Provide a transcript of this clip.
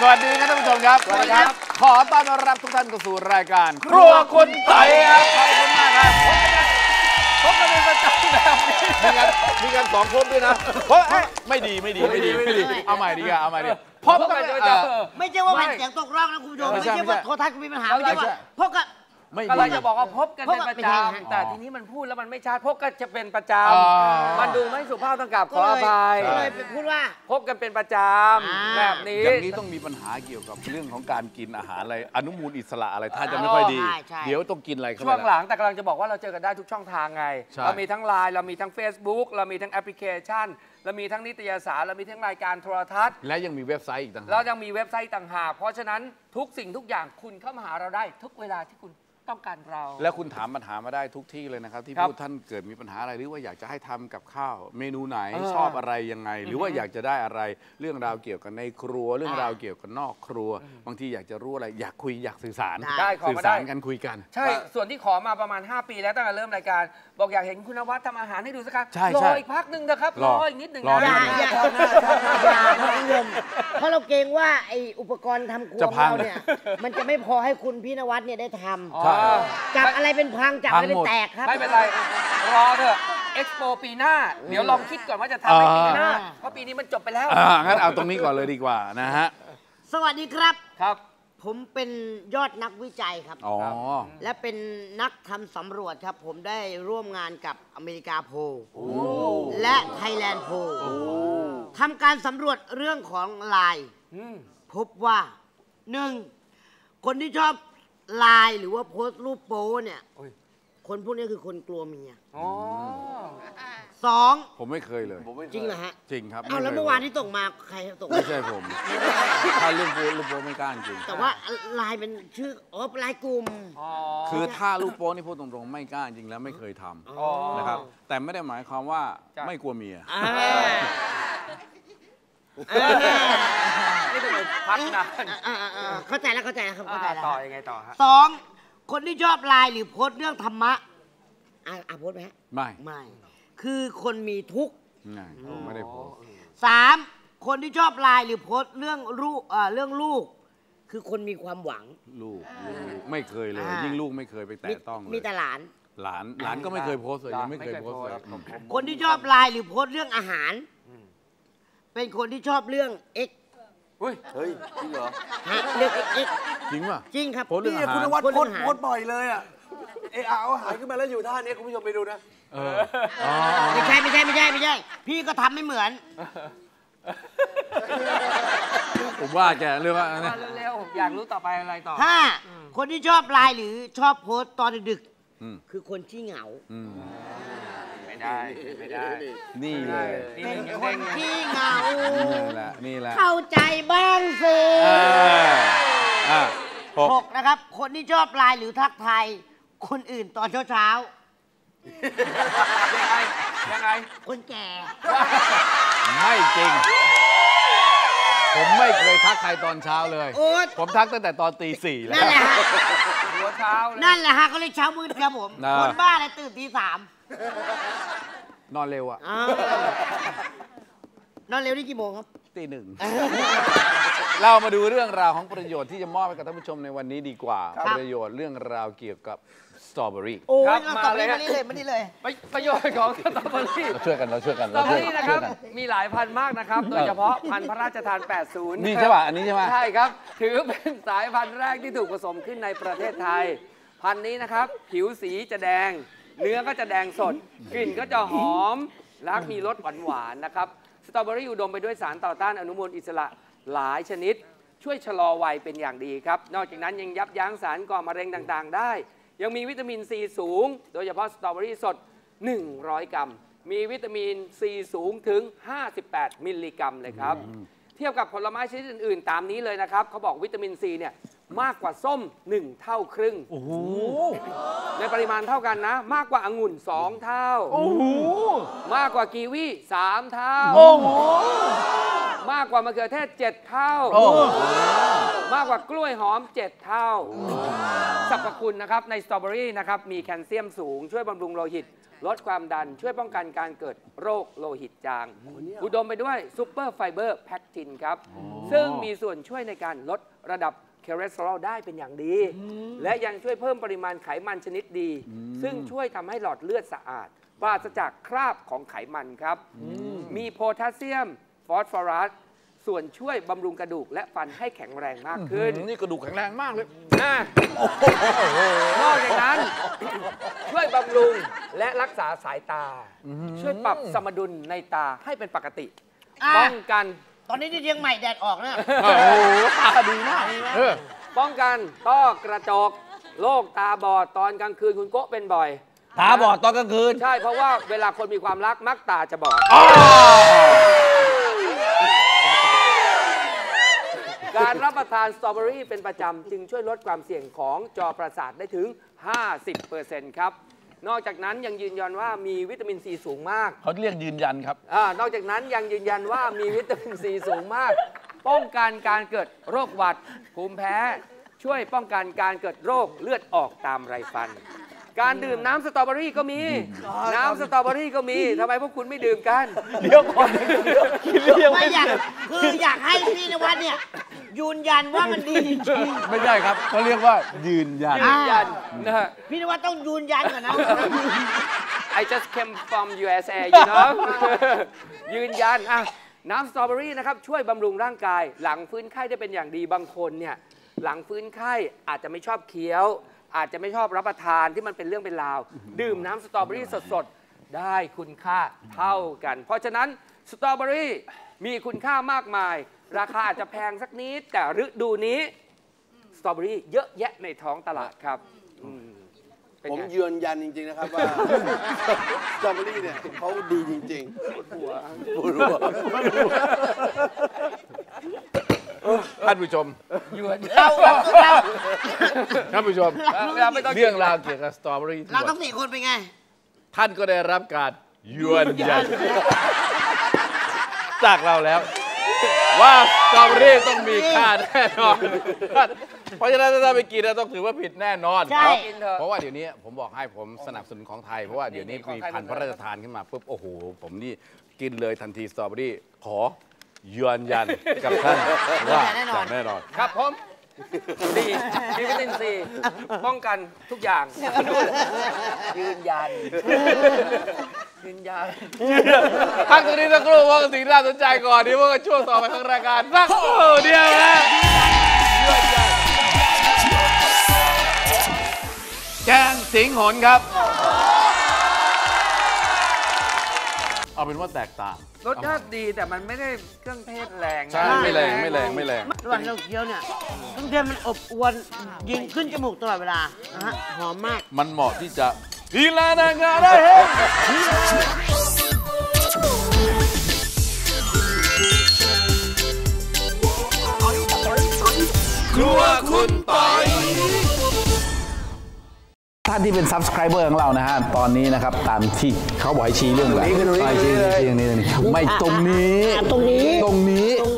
สวัสดีครับท่านผู้ชมครับสวัสดีครับขอต้อนรับทุกท่านเข้าสู่รายการครัวคุณไต่ครับขอบคุณมากครับพบกันเป็นประจำแบบนี้มีกันสองคนด้วยนะเพราะไม่ดีเอาใหม่ดีพบกันไม่ใช่ว่าแผ่นเสียงตกร่องนะคุณผู้ชมไม่ใช่ว่าโทรทัศน์มีปัญหาไม่ใช่ว่าพบกันอะไรจะบอกว่าพบกันเป็นประจำแต่ทีนี้มันพูดแล้วมันไม่ชัดพบกันจะเป็นประจำมันดูไม่สุภาพต้องกราบขออภัยเลยพูดว่าพบกันเป็นประจำแบบนี้อย่างนี้ต้องมีปัญหาเกี่ยวกับเรื่องของการกินอาหารอะไรอนุมูลอิสระอะไรถ้าจะไม่ค่อยดีเดี๋ยวต้องกินอะไรช่วงหลังแต่กำลังจะบอกว่าเราเจอกันได้ทุกช่องทางไงเรามีทั้งไลน์เรามีทั้ง Facebook เรามีทั้งแอปพลิเคชันเรามีทั้งนิตยสารเรามีทั้งรายการโทรทัศน์และยังมีเว็บไซต์อีกต่างหากเรายังมีเว็บไซต์ต่างหากเพราะฉะนั้นทุกสิ่งทุกอย่างคุณเข้ามาหาเราได้ทุกเวลาที่คุณต้องการเราแล้วคุณถามปัญหามาได้ทุกที่เลยนะครับที่ผู้ท่านเกิดมีปัญหาอะไรหรือว่าอยากจะให้ทำกับข้าวเมนูไหนชอบอะไรยังไงหรือว่าอยากจะได้อะไรเรื่องราวเกี่ยวกับในครัวเรื่องราวเกี่ยวกับนอกครัวบางทีอยากจะรู้อะไรอยากคุยอยากสื่อสารได้ขอมาได้สื่อสารกันคุยกันใช่ส่วนที่ขอมาประมาณ5ปีแล้วตั้งแต่เริ่มรายการบอกอยากเห็นคุณนวัดทำอาหารให้ดูสักครั้งรออีกพักนึงนะครับรออีกนิดหนึ่งนะเพราะเราเกรงว่าไออุปกรณ์ทำครัวเราเนี่ยมันจะไม่พอให้คุณพี่นวัดเนี่ยได้ทำจับอะไรเป็นพังจับอะไรเป็นแตกครับไม่เป็นไรรอเถอะเอ็กซ์โปปีหน้าเดี๋ยวลองคิดก่อนว่าจะทำในปีหน้าเพราะปีนี้มันจบไปแล้วงั้นเอาตรงนี้ก่อนเลยดีกว่านะฮะสวัสดีครับครับผมเป็นยอดนักวิจัยครับและเป็นนักทำสำรวจครับผมได้ร่วมงานกับอเมริกาโพลและไทยแลนด์โพลทำการสำรวจเรื่องของไลน์พบว่า1คนที่ชอบไลน์หรือว่าโพสต์รูปโป้เนี่ยคนพวกนี้คือคนกลัวเมีย2ผมไม่เคยเลยจริงเหรอฮะจริงครับเอาแล้วเมื่อวานที่ตกมาใครตกไม่ใช่ผมถ้ารูปโป้รูปโป้ไม่กล้าจริงแต่ว่าไลน์เป็นชื่ออ๋อไลน์กลุ่มคือถ้ารูปโป้นี่พูดตรงๆไม่กล้าจริงแล้วไม่เคยทำนะครับแต่ไม่ได้หมายความว่าไม่กลัวเมียนี่ทำไมพักนานเข้าใจแล้วเข้าใจแล้วเข้าใจแล้วต่อยังไงต่อฮะ2คนที่ชอบไลน์หรือโพสต์เรื่องธรรมะโพสต์ไหมฮะไม่คือคนมีทุกข์ไม่ได้โพสต์3คนที่ชอบไลน์หรือโพสต์เรื่องลูกคือคนมีความหวังลูกไม่เคยเลยยิ่งลูกไม่เคยไปแตะต้องเลยมีแต่หลานก็ไม่เคยโพสต์เลยยังไม่เคยโพสต์เลยคนที่ชอบไลน์หรือโพสต์เรื่องอาหารเป็นคนที่ชอบเรื่องเอ็กเฮ้ยจริงเหรอเรื่องเอ็กจริงป่ะจริงครับนี่คุณนวัดโพสต์บ่อยเลยอ่ะเอาหายขึ้นมาแล้วอยู่ท่านี้คุณผู้ชมไปดูนะไม่ใช่พี่ก็ทำไม่เหมือนผมว่าแกเรื่องว่าเร็วๆอยากรู้ต่อไปอะไรต่อคนที่ชอบไลน์หรือชอบโพสต์ตอนดึกคือคนที่เหงาไม่ได้นี่เลยเป็นคนที่เหงานี่แหละเข้าใจบ้างสิ6นะครับคนที่ชอบไลน์หรือทักทายคนอื่นตอนเช้ายังไงคนแก่ไม่จริงผมไม่เคยทักใครตอนเช้าเลยผมทักตั้งแต่ตอนตี 4แล้วนั่นแหละฮะหัวเช้านั่นแหละฮะเขาเรียกเช้ามืดครับผมคนบ้าอะไรตื่นตี 3นอนเร็วอ่ะนอนเร็วนี่กี่โมงครับตี 1เรามาดูเรื่องราวของประโยชน์ที่จะมอบให้กับท่านผู้ชมในวันนี้ดีกว่าประโยชน์เรื่องราวเกี่ยวกับสตรอเบอรี่ครับมาเลยมานี่เลยประโยชน์ของสตรอเบอรี่เราช่วยกันสตรอเบอรี่นะครับมีหลายพันมากนะครับโดยเฉพาะพันธุ์พระราชทาน 80นี่ใช่ป่ะอันนี้ใช่ไหมใช่ครับถือเป็นสายพันธุ์แรกที่ถูกผสมขึ้นในประเทศไทยพันธุ์นี้นะครับผิวสีจะแดงเนื้อก็จะแดงสดกลิ่นก็จะหอมและมีรสหวานๆนะครับสตรอเบอรี่อุดมไปด้วยสารต่อต้านอนุมูลอิสระหลายชนิดช่วยชะลอวัยเป็นอย่างดีครับนอกจากนั้นยังยับยั้งสารก่อมะเร็งต่างๆได้ยังมีวิตามินซีสูงโดยเฉพาะสตรอเบอรี่สด100กรัมมีวิตามินซีสูงถึง58มิลลิกรัมเลยครับเทียบกับผลไม้ชนิดอื่นๆตามนี้เลยนะครับเขาบอกวิตามินซีเนี่ยมากกว่าส้ม1เท่าครึ่งโอ้โหในปริมาณเท่ากันนะมากกว่าองุ่น2เท่าโอ้โหมากกว่ากีวี3เท่าโอ้โหม ากกว่ามะเขือเทศ7เท่ามากกว่ากล้วยหอม7เท่าสรรพคุณนะครับในสตรอเบอรี่นะครับมีแคลเซียมสูงช่วยบำรุงโลหิตลดความดันช่วยป้องกันการเกิดโรคโลหิตจางอุดมไปด้วยซูเปอร์ไฟเบอร์แพคทินครับซึ่งมีส่วนช่วยในการลดระดับคอเลสเตอรอลได้เป็นอย่างดีและยังช่วยเพิ่มปริมาณไขมันชนิดดีซึ่งช่วยทำให้หลอดเลือดสะอาดปราศจากคราบของไขมันครับมีโพแทสเซียมฟอสฟอรัสส่วนช่วยบำรุงกระดูกและฟันให้แข็งแรงมากขึ้นนี่กระดูกแข็งแรงมากเลยนอกจากนั้นช่วยบำรุงและรักษาสายตาช่วยปรับสมดุลในตาให้เป็นปกติป้องกันตอนนี้ที่เชียงใหม่แดดออกนะโอ้โหตาดีมากป้องกันต้อกระจกโรคตาบอดตอนกลางคืนคุณโกะเป็นบ่อยตาบอดตอนกลางคืนใช่เพราะว่าเวลาคนมีความรักมักตาจะบอดการรับประทานสตรอเบอรี่เป็นประจำจึงช่วยลดความเสี่ยงของจอประสาทได้ถึง 50% ครับนอกจากนั้นยังยืนยันว่ามีวิตามินซีสูงมากเขาเรียกยืนยันครับนอกจากนั้นยังยืนยันว่ามีวิตามินซีสูงมากป้องกันการเกิดโรคหวัดภูมิแพ้ช่วยป้องกันการเกิดโรคเลือดออกตามไรฟันการดื่มน้ำสตรอเบอรี่ก็มีน้ำสตรอเบอรี่ก็มีทำไมพวกคุณไม่ดื่มกันเดี๋ยวก่อนไม่อยากคืออยากให้พี่นวัดเนี่ยยืนยันว่ามันดีจริงไม่ใช่ครับเขาเรียกว่ายืนยันนะฮะพี่นวัดต้องยืนยันก่อนนะ I just came from USA ยืนยันอ่ะน้ำสตรอเบอรี่นะครับช่วยบำรุงร่างกายหลังฟื้นไข้ได้เป็นอย่างดีบางคนเนี่ยหลังฟื้นไข้อาจจะไม่ชอบเคี้ยวอาจจะไม่ชอบรับประทานที่มันเป็นเรื่องเป็นราวดื่มน้ำสตรอเบอรี่สดๆได้คุณค่าเท่ากันเพราะฉะนั้นสตรอเบอรี่มีคุณค่ามากมายราคาอาจจะแพงสักนิดแต่ฤดูนี้สตรอเบอรี่เยอะแยะในท้องตลาดครับผมยืนยันจริงๆนะครับว่าสตรอเบอรี่เนี่ยเขาดีจริงๆปวดหัวท่านผู้ชมเราท่านผู้ชมเรื่องราวเกี่ยวกับสตรอเบอรี่เราต้องสี่คนเป็นไงท่านก็ได้รับการยืนยันจากเราแล้วว่าสตรอเบอรี่ต้องมีค่าแน่นอนเพราะฉะนั้นถ้าไปกินแล้วต้องถือว่าผิดแน่นอนเพราะว่าเดี๋ยวนี้ผมบอกให้ผมสนับสนุนของไทยเพราะว่าเดี๋ยวนี้มีพันธุ์พระราชทานขึ้นมาปุ๊บโอ้โหผมนี่กินเลยทันทีสตรอเบอรี่ขอยืนยันกับท่านว่าแน่นอนแน่นอนครับผมดีดีวิตามินซีป้องกันทุกอย่างยืนยันยืนยันพักตรงนี้สักครู่ว่าสิ่งน่าสนใจก่อนที่ว่าช่วงต่อไปของรายการสักครู่เดียวนะแกงสิงหนครับเอาเป็นว่าแตกต่างรสชาติดีแต่มันไม่ได้เครื่องเทศแรงใช่ไม่แรงไม่แรงไม่แรงระหว่างเราเคี้ยวเนี่ยเครื่องเทศมันอบอวนยิงขึ้นจมูกตลอดเวลานะฮะหอมมากมันเหมาะที่จะอีลานางาได้เฮ้ครัวคุณปอยท่านที่เป็น subscriber ของเรานะฮะตอนนี้นะครับตามที่เขาบอกให้ชี้เรื่องแบบชี้เรื่องนี้ไม่ตรงนี้ตรงนี้